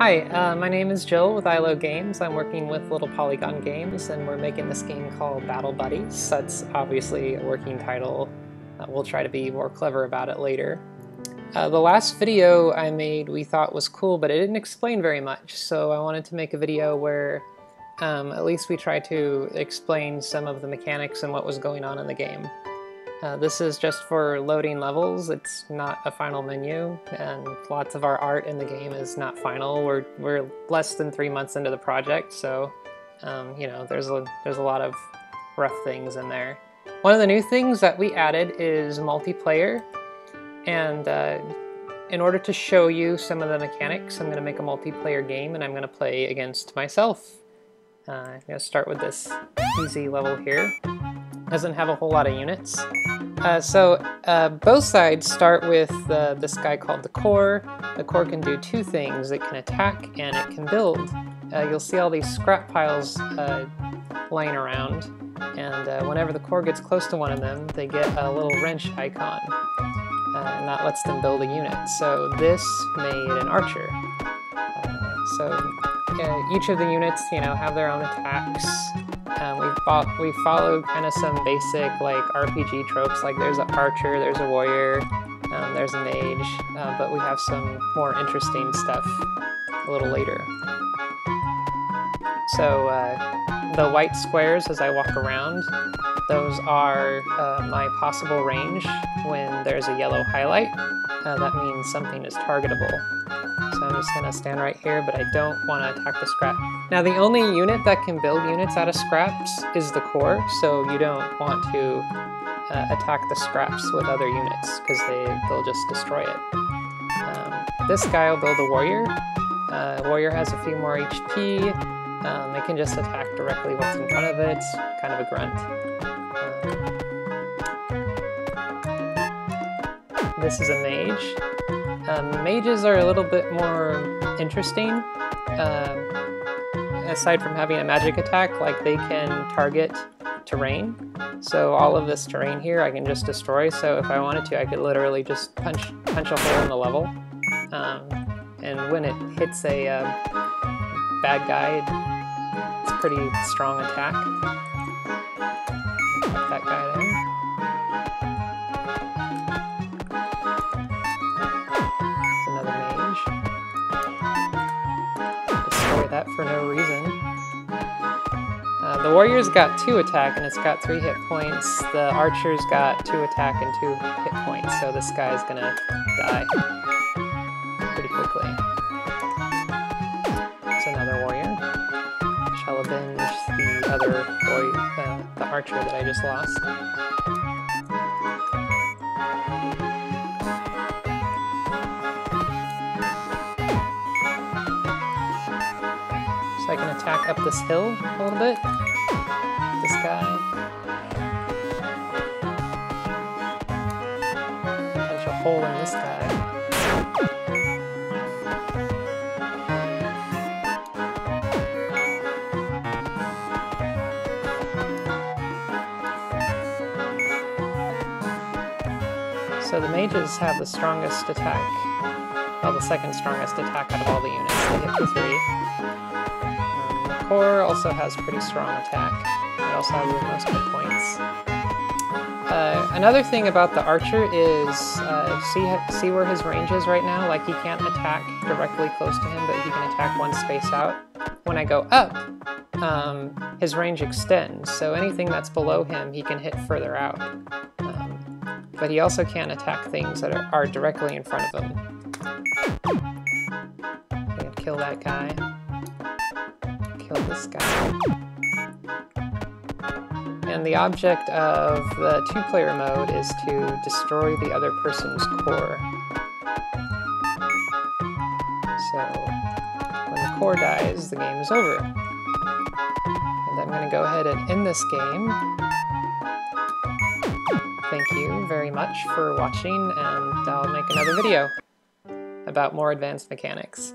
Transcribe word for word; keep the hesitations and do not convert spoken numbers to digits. Hi, uh, my name is Jill with I L O Games. I'm working with Little Polygon Games, and we're making this game called Battle Buddies. That's obviously a working title. Uh, we'll try to be more clever about it later. Uh, the last video I made we thought was cool, but it didn't explain very much, so I wanted to make a video where um, at least we try to explain some of the mechanics and what was going on in the game. Uh, this is just for loading levels. It's not a final menu, and lots of our art in the game is not final. We're, we're less than three months into the project, so um, you know, there's a, there's a lot of rough things in there. One of the new things that we added is multiplayer, and uh, in order to show you some of the mechanics, I'm going to make a multiplayer game, and I'm going to play against myself. Uh, I'm going to start with this easy level here. Doesn't have a whole lot of units. Uh, so uh, both sides start with uh, this guy called the core. The core can do two things. It can attack and it can build. Uh, you'll see all these scrap piles uh, lying around, and uh, whenever the core gets close to one of them, they get a little wrench icon, uh, and that lets them build a unit. So this made an archer. Uh, so uh, each of the units, you know, have their own attacks. Um, we've fo we followed kind of some basic like R P G tropes, like there's an archer, there's a warrior, um, there's a mage, uh, but we have some more interesting stuff a little later. So uh, the white squares as I walk around, those are uh, my possible range. When there's a yellow highlight, uh, that means something is targetable. So I'm just going to stand right here, but I don't want to attack the scrap. Now the only unit that can build units out of scraps is the core, so you don't want to uh, attack the scraps with other units, because they, they'll just destroy it. Um, this guy will build a warrior. Uh, warrior has a few more H P. Um, it can just attack directly what's in front of it. It's kind of a grunt. Um, this is a mage. Um, mages are a little bit more interesting. Uh, aside from having a magic attack, like they can target terrain. So all of this terrain here I can just destroy, so if I wanted to I could literally just punch, punch a hole in the level. Um, and when it hits a uh, bad guy, it's a pretty strong attack. Like that guy there. For no reason. Uh, the warrior's got two attack and it's got three hit points. The archer's got two attack and two hit points, so this guy's gonna die pretty quickly. It's another warrior. Shall avenge the other warrior, uh, the archer that I just lost. I can attack up this hill a little bit. This guy. Punch a hole in this guy. So the mages have the strongest attack. Well, the second strongest attack out of all the units. They hit for three. Core also has pretty strong attack. It also has the most hit points. Uh, another thing about the archer is, uh, see, see where his range is right now? Like, he can't attack directly close to him, but he can attack one space out. When I go up, um, his range extends, so anything that's below him he can hit further out. Um, but he also can't attack things that are, are directly in front of him. I'm gonna kill that guy. Kill this guy. And the object of the two-player mode is to destroy the other person's core. So when the core dies, the game is over. And I'm going to go ahead and end this game. Thank you very much for watching, and I'll make another video about more advanced mechanics.